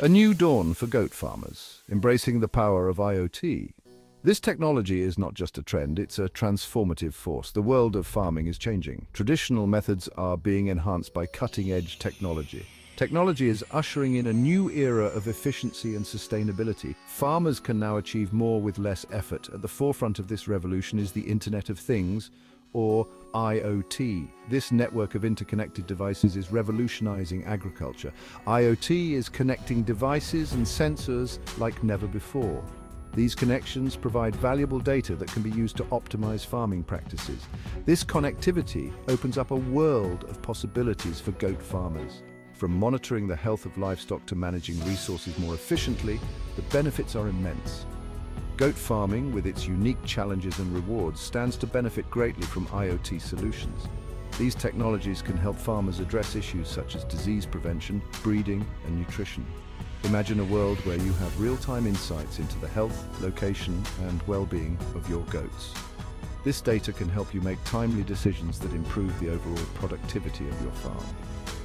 A new dawn for goat farmers, embracing the power of IoT. This technology is not just a trend, it's a transformative force. The world of farming is changing. Traditional methods are being enhanced by cutting-edge technology. Technology is ushering in a new era of efficiency and sustainability. Farmers can now achieve more with less effort. At the forefront of this revolution is the Internet of Things, or IoT. This network of interconnected devices is revolutionizing agriculture. IoT is connecting devices and sensors like never before. These connections provide valuable data that can be used to optimize farming practices. This connectivity opens up a world of possibilities for goat farmers. From monitoring the health of livestock to managing resources more efficiently, the benefits are immense. Goat farming, with its unique challenges and rewards, stands to benefit greatly from IoT solutions. These technologies can help farmers address issues such as disease prevention, breeding, and nutrition. Imagine a world where you have real-time insights into the health, location, and well-being of your goats. This data can help you make timely decisions that improve the overall productivity of your farm.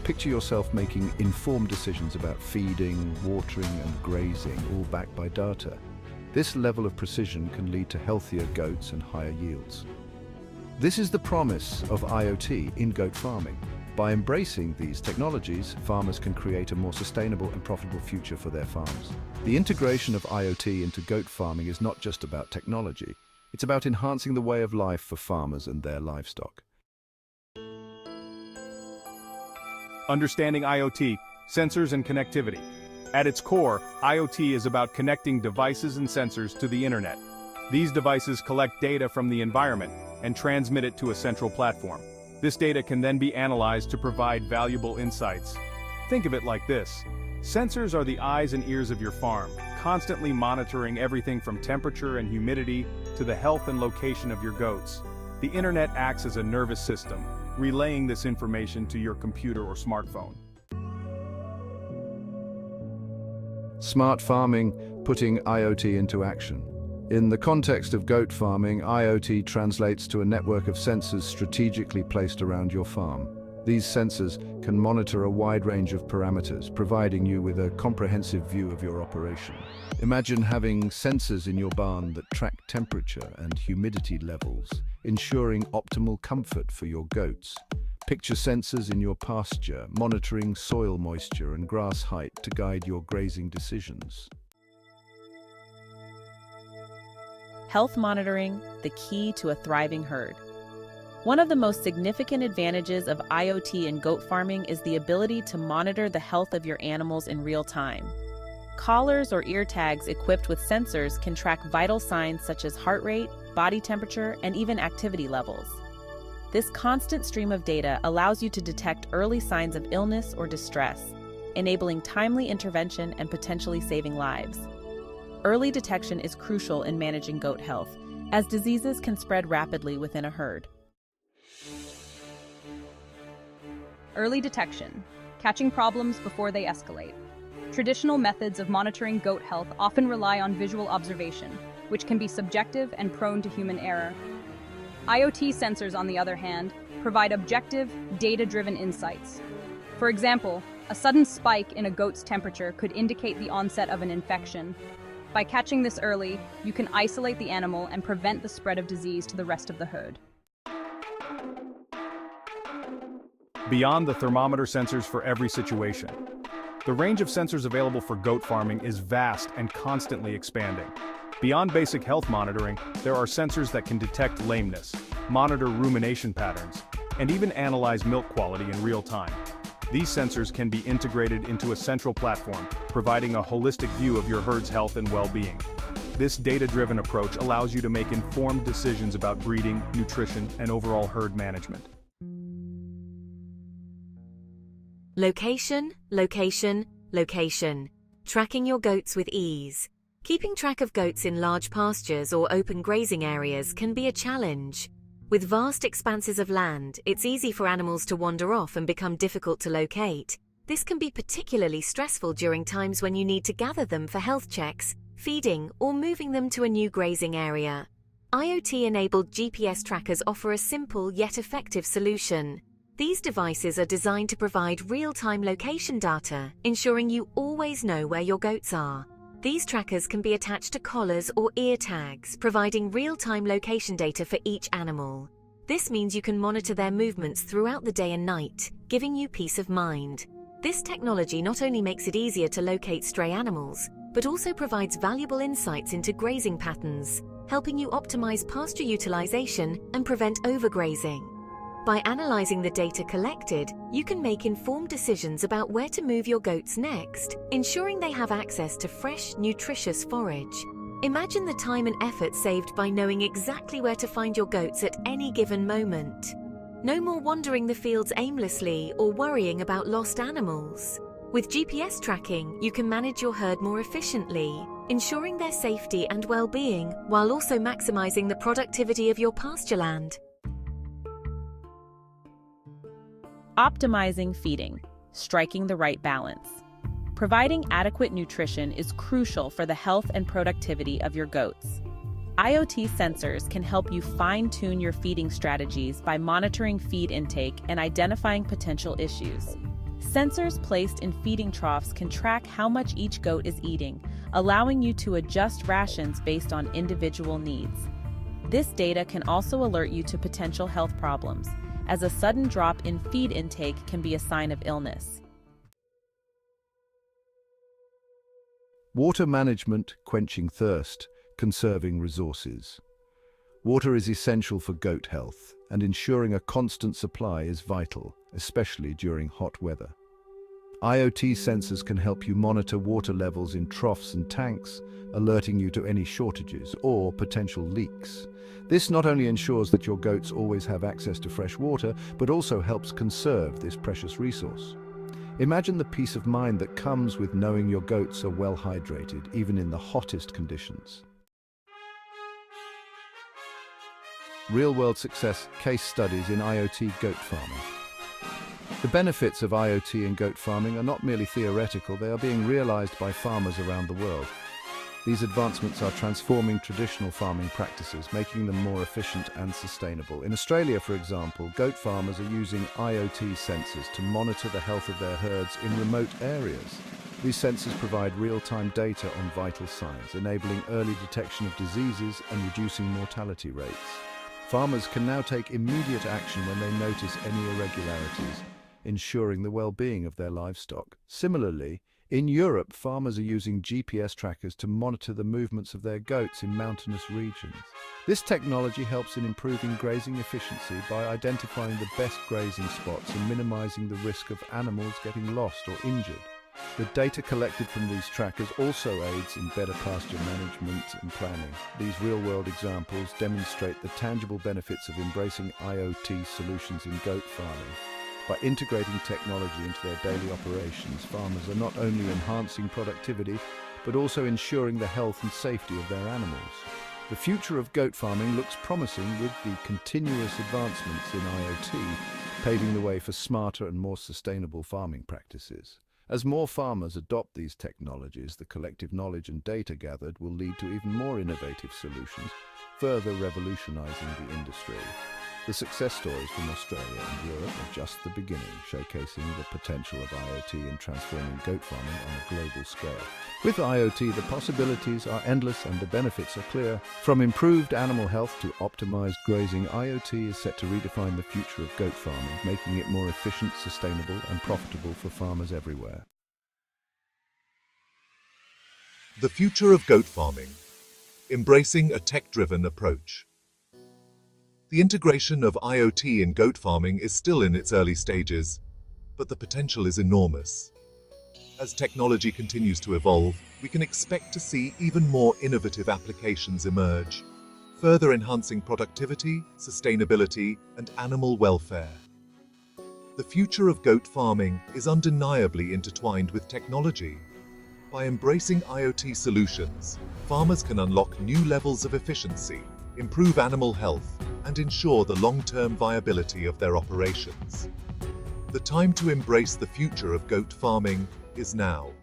Picture yourself making informed decisions about feeding, watering, and grazing, all backed by data. This level of precision can lead to healthier goats and higher yields. This is the promise of IoT in goat farming. By embracing these technologies, farmers can create a more sustainable and profitable future for their farms. The integration of IoT into goat farming is not just about technology. It's about enhancing the way of life for farmers and their livestock. Understanding IoT, sensors and connectivity. At its core, IoT is about connecting devices and sensors to the internet. These devices collect data from the environment and transmit it to a central platform. This data can then be analyzed to provide valuable insights. Think of it like this. Sensors are the eyes and ears of your farm, constantly monitoring everything from temperature and humidity to the health and location of your goats. The internet acts as a nervous system, relaying this information to your computer or smartphone. Smart farming, putting IoT into action. In the context of goat farming, IoT translates to a network of sensors strategically placed around your farm. These sensors can monitor a wide range of parameters, providing you with a comprehensive view of your operation. Imagine having sensors in your barn that track temperature and humidity levels, ensuring optimal comfort for your goats. Picture sensors in your pasture, monitoring soil moisture and grass height to guide your grazing decisions. Health monitoring, the key to a thriving herd. One of the most significant advantages of IoT in goat farming is the ability to monitor the health of your animals in real time. Collars or ear tags equipped with sensors can track vital signs such as heart rate, body temperature, and even activity levels. This constant stream of data allows you to detect early signs of illness or distress, enabling timely intervention and potentially saving lives. Early detection is crucial in managing goat health, as diseases can spread rapidly within a herd. Early detection, catching problems before they escalate. Traditional methods of monitoring goat health often rely on visual observation, which can be subjective and prone to human error. IoT sensors, on the other hand, provide objective, data-driven insights. For example, a sudden spike in a goat's temperature could indicate the onset of an infection. By catching this early, you can isolate the animal and prevent the spread of disease to the rest of the herd. Beyond the thermometer sensors for every situation. The range of sensors available for goat farming is vast and constantly expanding. Beyond basic health monitoring, there are sensors that can detect lameness, monitor rumination patterns, and even analyze milk quality in real time. These sensors can be integrated into a central platform, providing a holistic view of your herd's health and well-being. This data-driven approach allows you to make informed decisions about breeding, nutrition, and overall herd management. Location, location, location. Tracking your goats with ease. Keeping track of goats in large pastures or open grazing areas can be a challenge. With vast expanses of land, it's easy for animals to wander off and become difficult to locate. This can be particularly stressful during times when you need to gather them for health checks, feeding, or moving them to a new grazing area. IoT-enabled GPS trackers offer a simple yet effective solution. These devices are designed to provide real-time location data, ensuring you always know where your goats are. These trackers can be attached to collars or ear tags, providing real-time location data for each animal. This means you can monitor their movements throughout the day and night, giving you peace of mind. This technology not only makes it easier to locate stray animals, but also provides valuable insights into grazing patterns, helping you optimize pasture utilization and prevent overgrazing. By analyzing the data collected, you can make informed decisions about where to move your goats next, ensuring they have access to fresh, nutritious forage. Imagine the time and effort saved by knowing exactly where to find your goats at any given moment. No more wandering the fields aimlessly or worrying about lost animals. With GPS tracking, you can manage your herd more efficiently, ensuring their safety and well-being while also maximizing the productivity of your pastureland. Optimizing feeding, striking the right balance. Providing adequate nutrition is crucial for the health and productivity of your goats. IoT sensors can help you fine-tune your feeding strategies by monitoring feed intake and identifying potential issues. Sensors placed in feeding troughs can track how much each goat is eating, allowing you to adjust rations based on individual needs. This data can also alert you to potential health problems, as a sudden drop in feed intake can be a sign of illness. Water management, quenching thirst, conserving resources. Water is essential for goat health, and ensuring a constant supply is vital, especially during hot weather. IoT sensors can help you monitor water levels in troughs and tanks, alerting you to any shortages or potential leaks. This not only ensures that your goats always have access to fresh water, but also helps conserve this precious resource. Imagine the peace of mind that comes with knowing your goats are well hydrated, even in the hottest conditions. Real-world success case studies in IoT goat farming. The benefits of IoT in goat farming are not merely theoretical, they are being realized by farmers around the world. These advancements are transforming traditional farming practices, making them more efficient and sustainable. In Australia, for example, goat farmers are using IoT sensors to monitor the health of their herds in remote areas. These sensors provide real-time data on vital signs, enabling early detection of diseases and reducing mortality rates. Farmers can now take immediate action when they notice any irregularities, ensuring the well-being of their livestock. Similarly, in Europe, farmers are using GPS trackers to monitor the movements of their goats in mountainous regions. This technology helps in improving grazing efficiency by identifying the best grazing spots and minimizing the risk of animals getting lost or injured. The data collected from these trackers also aids in better pasture management and planning. These real-world examples demonstrate the tangible benefits of embracing IoT solutions in goat farming. By integrating technology into their daily operations, farmers are not only enhancing productivity, but also ensuring the health and safety of their animals. The future of goat farming looks promising with the continuous advancements in IoT, paving the way for smarter and more sustainable farming practices. As more farmers adopt these technologies, the collective knowledge and data gathered will lead to even more innovative solutions, further revolutionizing the industry. The success stories from Australia and Europe are just the beginning, showcasing the potential of IoT in transforming goat farming on a global scale. With IoT, the possibilities are endless and the benefits are clear. From improved animal health to optimized grazing, IoT is set to redefine the future of goat farming, making it more efficient, sustainable, and profitable for farmers everywhere. The future of goat farming, embracing a tech-driven approach. The integration of IoT in goat farming is still in its early stages, but the potential is enormous. As technology continues to evolve, we can expect to see even more innovative applications emerge, further enhancing productivity, sustainability, and animal welfare. The future of goat farming is undeniably intertwined with technology. By embracing IoT solutions, farmers can unlock new levels of efficiency, improve animal health, and ensure the long-term viability of their operations. The time to embrace the future of goat farming is now.